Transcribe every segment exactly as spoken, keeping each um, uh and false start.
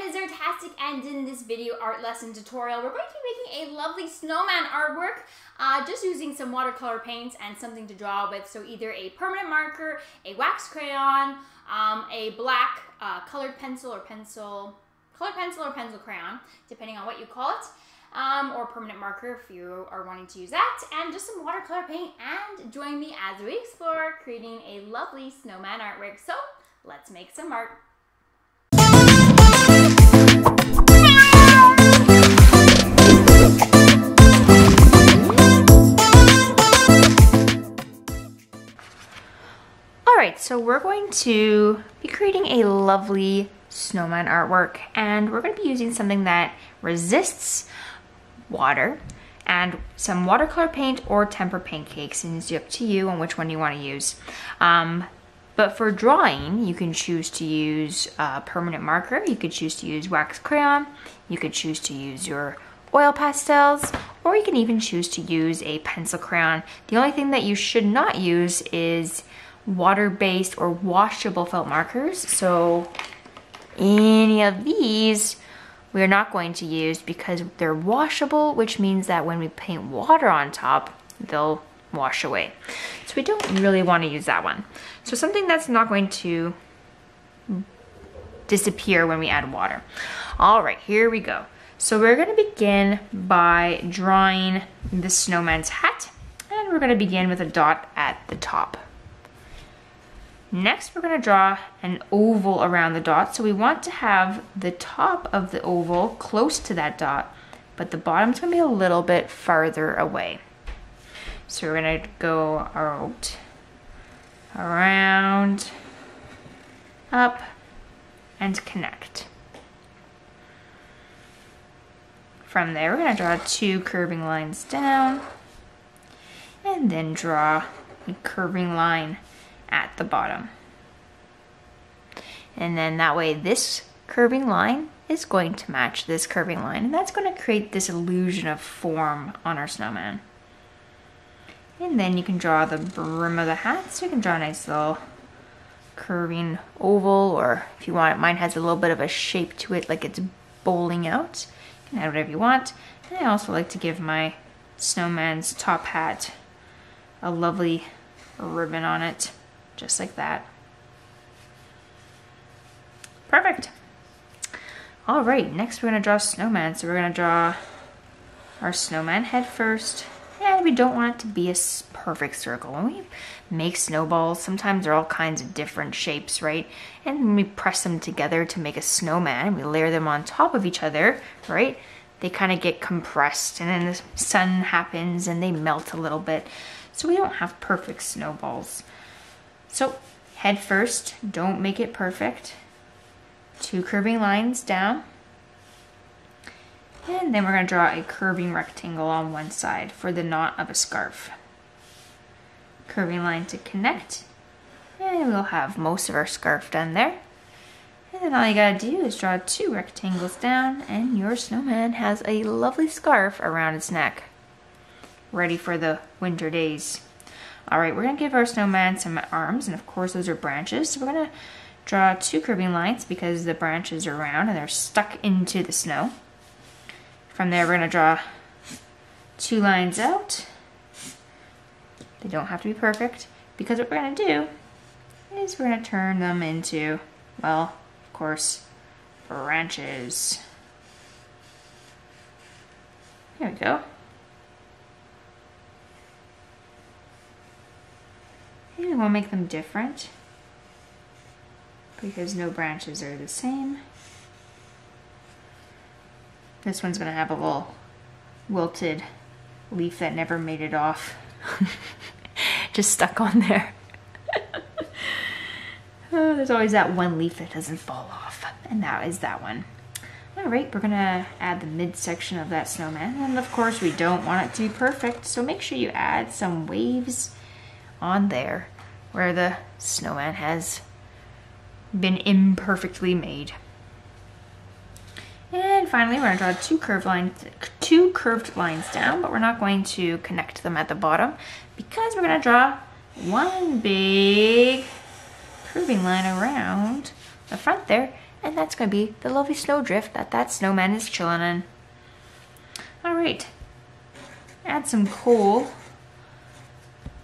I'm Miz Artastic, and in this video art lesson tutorial, we're going to be making a lovely snowman artwork uh, just using some watercolor paints and something to draw with. So either a permanent marker, a wax crayon, um, a black uh, colored pencil or pencil, colored pencil or pencil crayon, depending on what you call it. Um, or permanent marker if you are wanting to use that, and just some watercolor paint, and join me as we explore creating a lovely snowman artwork. So let's make some art. Alright, so we're going to be creating a lovely snowman artwork, and we're going to be using something that resists water and some watercolor paint or tempera paint cakes, and it's up to you on which one you want to use. Um, but for drawing, you can choose to use a permanent marker, you could choose to use wax crayon, you could choose to use your oil pastels, or you can even choose to use a pencil crayon. The only thing that you should not use is water-based or washable felt markers, so any of these we're not going to use because they're washable, which means that when we paint water on top, they'll wash away. So we don't really want to use that one. So something that's not going to disappear when we add water. All right, here we go. So we're going to begin by drawing the snowman's hat, and we're going to begin with a dot at the top. Next, we're going to draw an oval around the dot. So we want to have the top of the oval close to that dot, but the bottom's going to be a little bit farther away. So we're going to go out, around, up, and connect. From there, we're going to draw two curving lines down, and then draw a curving line at the bottom, and then that way this curving line is going to match this curving line, and that's going to create this illusion of form on our snowman. And then you can draw the brim of the hat, so you can draw a nice little curving oval, or if you want, mine has a little bit of a shape to it, like it's bowling out. You can add whatever you want, and I also like to give my snowman's top hat a lovely ribbon on it, just like that. Perfect. All right, next we're gonna draw snowman. So we're gonna draw our snowman head first, and we don't want it to be a perfect circle. When we make snowballs, sometimes they're all kinds of different shapes, right? And we press them together to make a snowman, and we layer them on top of each other, right? They kind of get compressed, and then the sun happens and they melt a little bit. So we don't have perfect snowballs. So head first, don't make it perfect. Two curving lines down. And then we're gonna draw a curving rectangle on one side for the knot of a scarf. Curving line to connect. And we'll have most of our scarf done there. And then all you gotta do is draw two rectangles down, and your snowman has a lovely scarf around its neck. Ready for the winter days. All right, we're gonna give our snowman some arms, and of course those are branches. So we're gonna draw two curving lines because the branches are round and they're stuck into the snow. From there, we're gonna draw two lines out. They don't have to be perfect, because what we're gonna do is we're gonna turn them into, well, of course, branches. There we go. And we'll make them different, because no branches are the same. This one's gonna have a little wilted leaf that never made it off. Just stuck on there. Oh, there's always that one leaf that doesn't fall off, and that is that one. All right, we're gonna add the midsection of that snowman, and of course we don't want it to be perfect, so make sure you add some waves on there where the snowman has been imperfectly made. And finally, we're gonna draw two curved lines, two curved lines down, but we're not going to connect them at the bottom, because we're gonna draw one big curving line around the front there, And that's going to be the lovely snowdrift that that snowman is chilling in. All right. Add some coal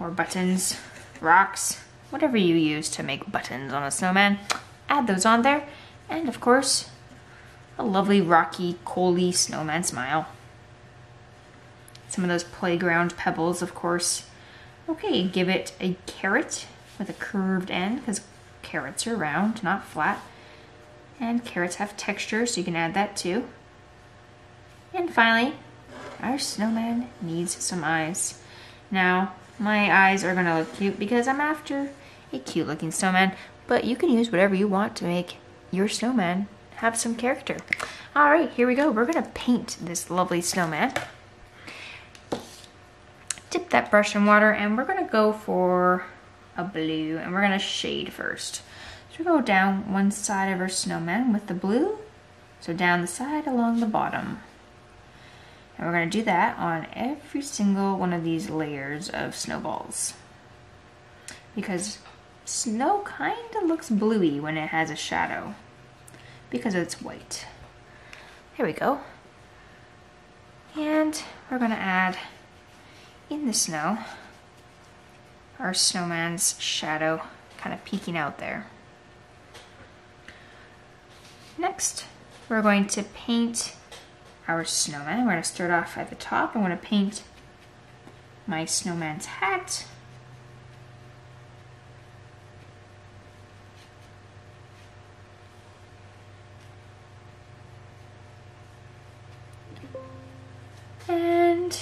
or buttons, rocks, whatever you use to make buttons on a snowman. Add those on there. And of course, a lovely rocky, coaly snowman smile. Some of those playground pebbles, of course. Okay, give it a carrot with a curved end, because carrots are round, not flat. And carrots have texture, so you can add that too. And finally, our snowman needs some eyes. Now, my eyes are gonna look cute because I'm after a cute looking snowman, but you can use whatever you want to make your snowman have some character. All right, here we go. We're gonna paint this lovely snowman. Dip that brush in water, and we're gonna go for a blue, and we're gonna shade first. So go down one side of our snowman with the blue, so down the side along the bottom. And we're gonna do that on every single one of these layers of snowballs. Because snow kinda looks bluey when it has a shadow, because it's white. Here we go. And we're gonna add in the snow our snowman's shadow kind of peeking out there. Next, we're going to paint our snowman. We're going to start off at the top. I'm going to paint my snowman's hat. And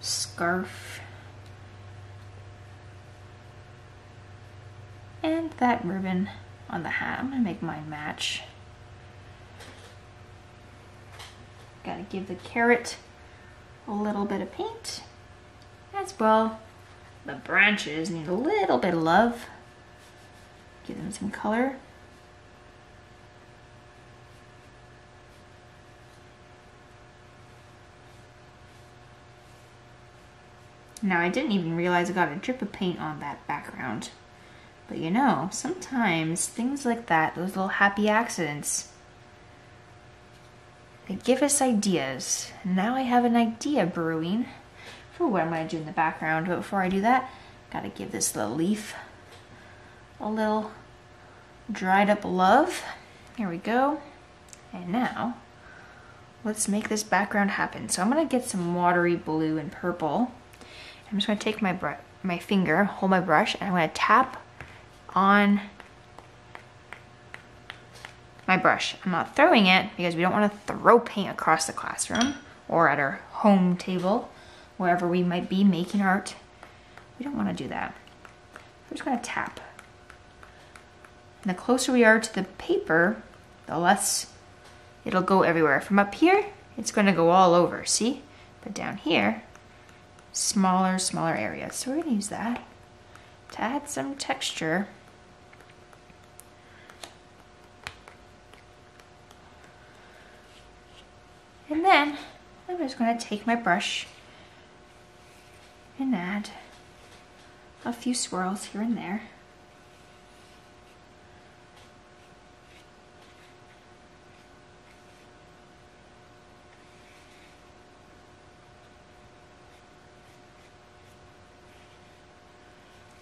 scarf. And that ribbon on the hat. I'm gonna make mine match. Gotta give the carrot a little bit of paint. As well, the branches need a little bit of love. Give them some color. Now, I didn't even realize I got a drip of paint on that background. But you know, sometimes things like that, those little happy accidents, they give us ideas. Now I have an idea brewing for what I'm gonna do in the background. But before I do that, gotta give this little leaf a little dried up love. Here we go. And now, let's make this background happen. So I'm gonna get some watery blue and purple. I'm just gonna take my, br my finger, hold my brush, and I'm gonna tap on my brush. I'm not throwing it because we don't want to throw paint across the classroom or at our home table, wherever we might be making art. We don't want to do that. We're just going to tap. And the closer we are to the paper, the less it'll go everywhere. From up here, it's going to go all over, see? But down here, smaller, smaller areas. So we're going to use that to add some texture. And then I'm just going to take my brush and add a few swirls here and there.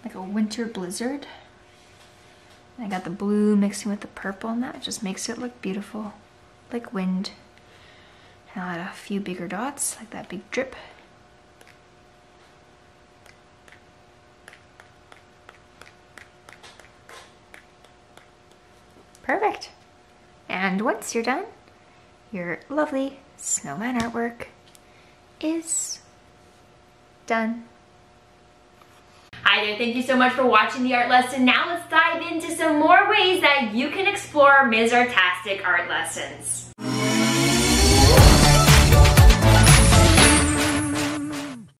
Like a winter blizzard. And I got the blue mixing with the purple, and that just makes it look beautiful, like wind. And I'll add a few bigger dots, like that big drip. Perfect. And once you're done, your lovely snowman artwork is done. Hi there, thank you so much for watching the art lesson. Now let's dive into some more ways that you can explore Miz Artastic art lessons.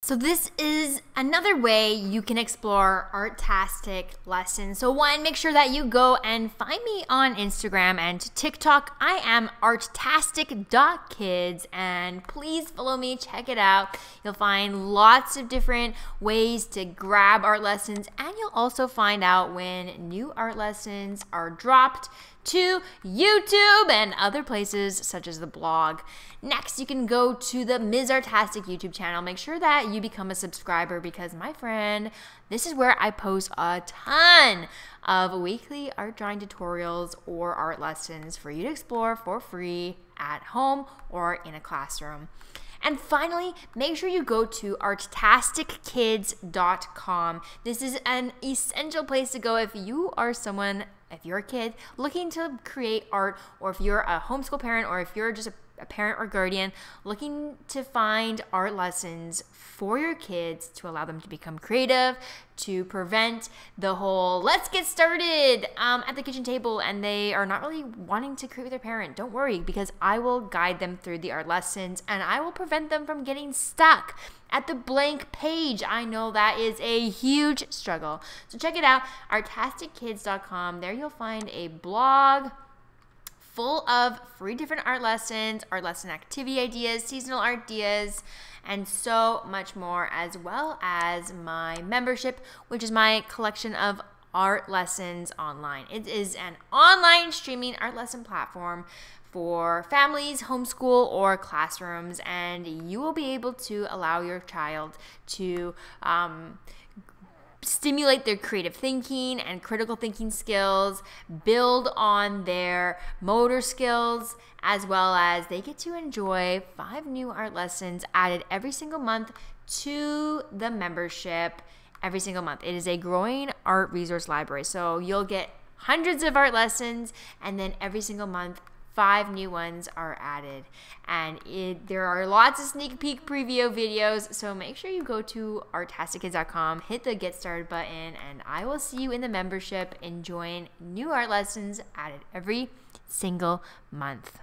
So this is another way you can explore Artastic lessons. So one, make sure that you go and find me on Instagram and TikTok. I am artastic dot kids and please follow me, check it out. You'll find lots of different ways to grab art lessons and you'll also find out when new art lessons are dropped to YouTube and other places such as the blog. Next, you can go to the Miz Artastic YouTube channel. Make sure that you become a subscriber because, my friend, this is where I post a ton of weekly art drawing tutorials or art lessons for you to explore for free at home or in a classroom. And finally, make sure you go to artastic kids dot com. This is an essential place to go if you are someone, if you're a kid looking to create art, or if you're a homeschool parent, or if you're just a a parent or guardian looking to find art lessons for your kids to allow them to become creative, to prevent the whole let's get started um, at the kitchen table and they are not really wanting to create with their parent. Don't worry, because I will guide them through the art lessons and I will prevent them from getting stuck at the blank page. I know that is a huge struggle. So check it out, artastic kids dot com. There you'll find a blog full of free different art lessons, art lesson activity ideas, seasonal art ideas, and so much more, as well as my membership, which is my collection of art lessons online. It is an online streaming art lesson platform for families, homeschool, or classrooms, and you will be able to allow your child to um, stimulate their creative thinking and critical thinking skills, build on their motor skills, as well as they get to enjoy five new art lessons added every single month to the membership every single month. It is a growing art resource library. So you'll get hundreds of art lessons and then every single month five new ones are added. And it, there are lots of sneak peek preview videos, so make sure you go to artastic kids dot com, hit the Get Started button, and I will see you in the membership enjoying new art lessons added every single month.